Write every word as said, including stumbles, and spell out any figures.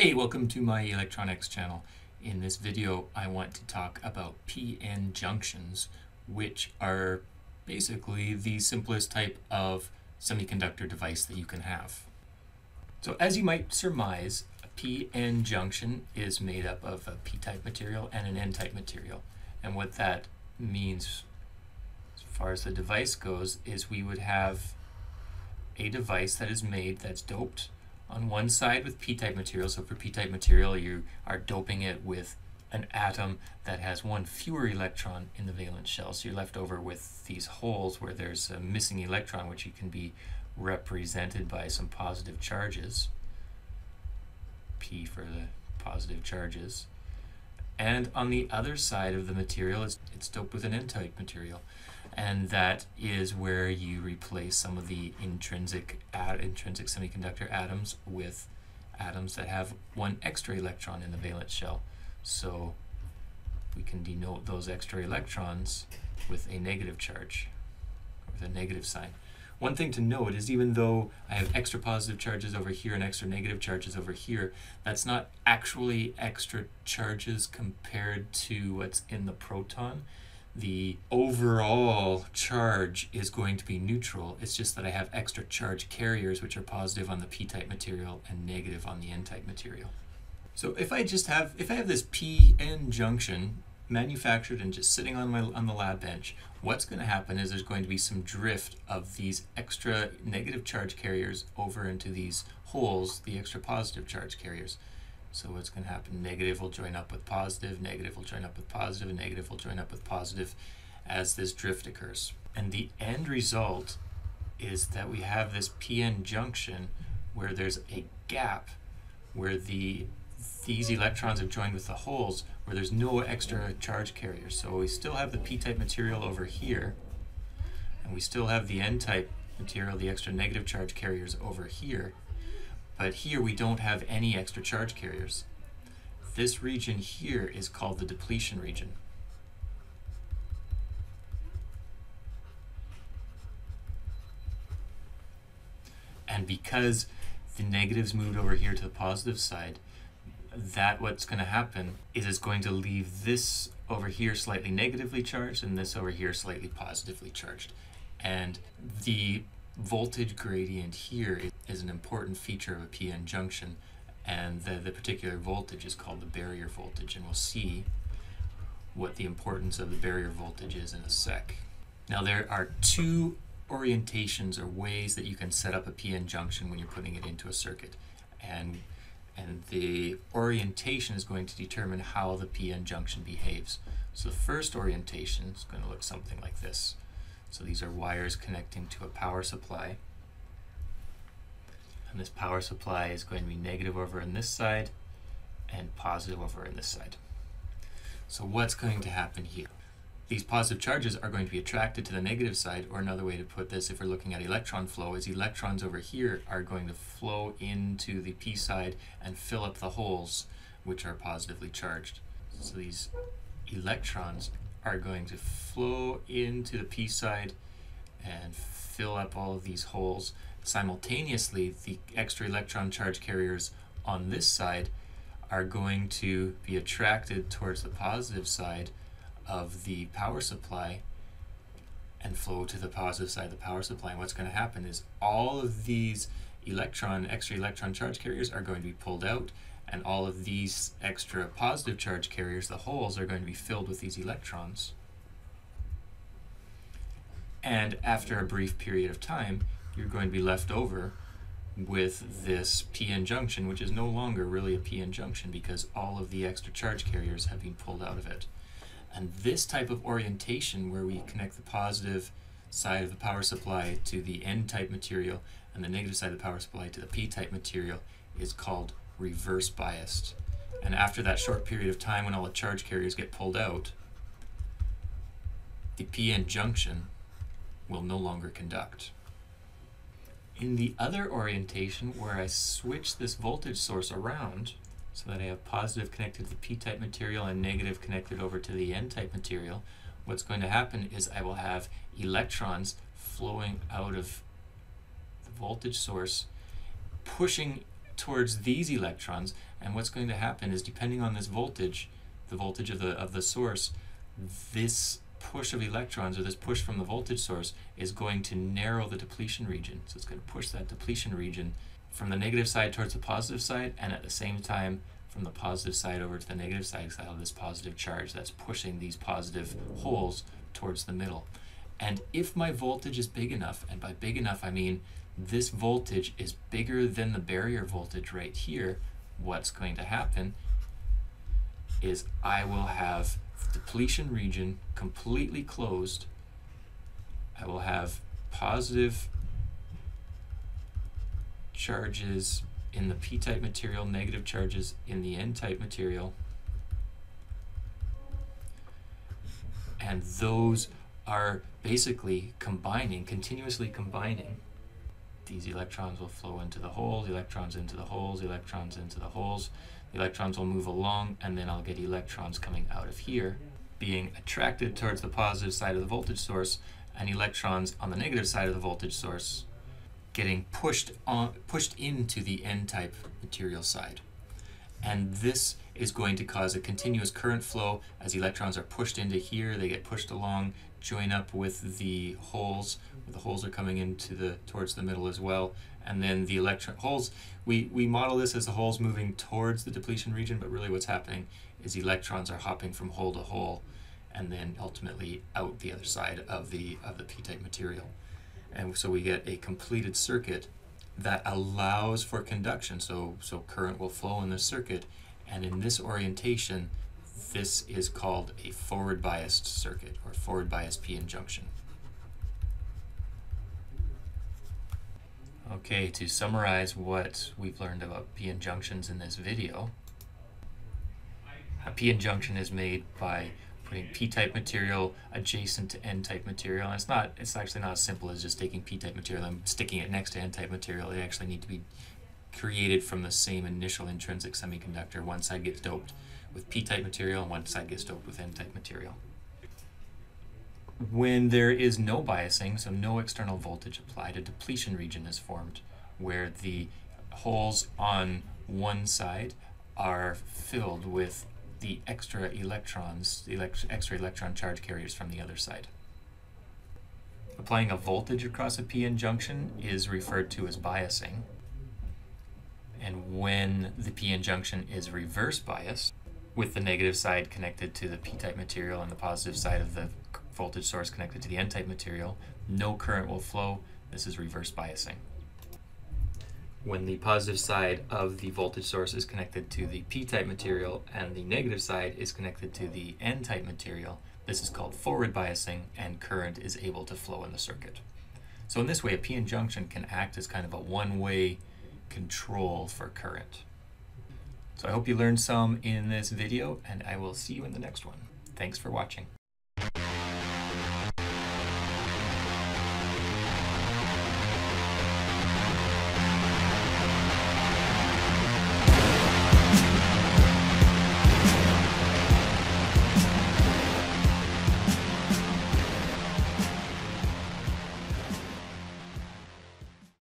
Hey, welcome to my electronics channel. In this video, I want to talk about P N junctions, which are basically the simplest type of semiconductor device that you can have. So as you might surmise, a P N junction is made up of a P-type material and an N-type material. And what that means as far as the device goes is we would have a device that is made that's doped on one side with P-type material. So for P-type material, you are doping it with an atom that has one fewer electron in the valence shell. So you're left over with these holes where there's a missing electron, which can be represented by some positive charges. P for the positive charges. And on the other side of the material, it's, it's doped with an N-type material. And that is where you replace some of the intrinsic ad, intrinsic semiconductor atoms with atoms that have one extra electron in the valence shell. So we can denote those extra electrons with a negative charge, with a negative sign. One thing to note is even though I have extra positive charges over here and extra negative charges over here, that's not actually extra charges compared to what's in the proton. The overall charge is going to be neutral. It's just that I have extra charge carriers, which are positive on the P-type material and negative on the N-type material. So if I just have, if I have this P N junction manufactured and just sitting on my on the lab bench, what's going to happen is there's going to be some drift of these extra negative charge carriers over into these holes, the extra positive charge carriers. So what's going to happen? Negative will join up with positive, negative will join up with positive, and negative will join up with positive as this drift occurs. And the end result is that we have this P N junction where there's a gap where the these electrons have joined with the holes where there's no extra charge carrier. So we still have the P-type material over here, and we still have the N-type material, the extra negative charge carriers over here. But here we don't have any extra charge carriers. This region here is called the depletion region. And because the negatives moved over here to the positive side, that what's going to happen is it's going to leave this over here slightly negatively charged and this over here slightly positively charged. And the voltage gradient here is an important feature of a P N junction, and the, the particular voltage is called the barrier voltage, and we'll see what the importance of the barrier voltage is in a sec. Now there are two orientations or ways that you can set up a P N junction when you're putting it into a circuit, and and the orientation is going to determine how the P N junction behaves. So the first orientation is going to look something like this. So these are wires connecting to a power supply. And this power supply is going to be negative over on this side and positive over on this side. So what's going to happen here? These positive charges are going to be attracted to the negative side, or another way to put this, if we're looking at electron flow, is electrons over here are going to flow into the P side and fill up the holes, which are positively charged. So these electrons are going to flow into the P side and fill up all of these holes. Simultaneously, the extra electron charge carriers on this side are going to be attracted towards the positive side of the power supply and flow to the positive side of the power supply. And what's going to happen is all of these electron, extra electron charge carriers are going to be pulled out, and all of these extra positive charge carriers, the holes, are going to be filled with these electrons. And after a brief period of time, you're going to be left over with this P N junction, which is no longer really a P N junction because all of the extra charge carriers have been pulled out of it. And this type of orientation, where we connect the positive side of the power supply to the N-type material and the negative side of the power supply to the P-type material, is called reverse biased. And after that short period of time when all the charge carriers get pulled out, the P N junction will no longer conduct. In the other orientation, where I switch this voltage source around so that I have positive connected to the P-type material and negative connected over to the N-type material, what's going to happen is I will have electrons flowing out of the voltage source, pushing towards these electrons, and what's going to happen is, depending on this voltage, the voltage of the of the source, this push of electrons, or this push from the voltage source, is going to narrow the depletion region. So it's going to push that depletion region from the negative side towards the positive side, and at the same time from the positive side over to the negative side, because I have this positive charge that's pushing these positive holes towards the middle. And if my voltage is big enough, and by big enough I mean this voltage is bigger than the barrier voltage right here, what's going to happen is I will have the depletion region completely closed. I will have positive charges in the P-type material, negative charges in the N-type material, and those are basically combining, continuously combining. These electrons will flow into the holes, electrons into the holes, electrons into the holes. The electrons will move along, and then I'll get electrons coming out of here, being attracted towards the positive side of the voltage source, and electrons on the negative side of the voltage source getting pushed on, pushed into the N-type material side. And this is going to cause a continuous current flow. As electrons are pushed into here, they get pushed along, join up with the holes. The holes are coming into the towards the middle as well, and then the electron holes. We we model this as the holes moving towards the depletion region, but really what's happening is electrons are hopping from hole to hole, and then ultimately out the other side of the of the P-type material, and so we get a completed circuit that allows for conduction. So so current will flow in the circuit, and in this orientation, this is called a forward biased circuit, or forward biased P N junction. Okay, to summarize what we've learned about P N junctions in this video, a P N junction is made by putting P-type material adjacent to N-type material. And it's not, it's actually not as simple as just taking P-type material and sticking it next to N-type material. They actually need to be created from the same initial intrinsic semiconductor. One side gets doped with P-type material, and one side gets doped with N-type material. When there is no biasing, so no external voltage applied, a depletion region is formed where the holes on one side are filled with the extra electrons, the elect extra electron charge carriers from the other side. Applying a voltage across a P N junction is referred to as biasing. And when the P N junction is reverse biased, with the negative side connected to the P-type material and the positive side of the voltage source connected to the N-type material, no current will flow. This is reverse biasing. When the positive side of the voltage source is connected to the P-type material and the negative side is connected to the N-type material, this is called forward biasing, and current is able to flow in the circuit. So in this way, a P N junction can act as kind of a one-way control for current. So I hope you learned some in this video, and I will see you in the next one. Thanks for watching.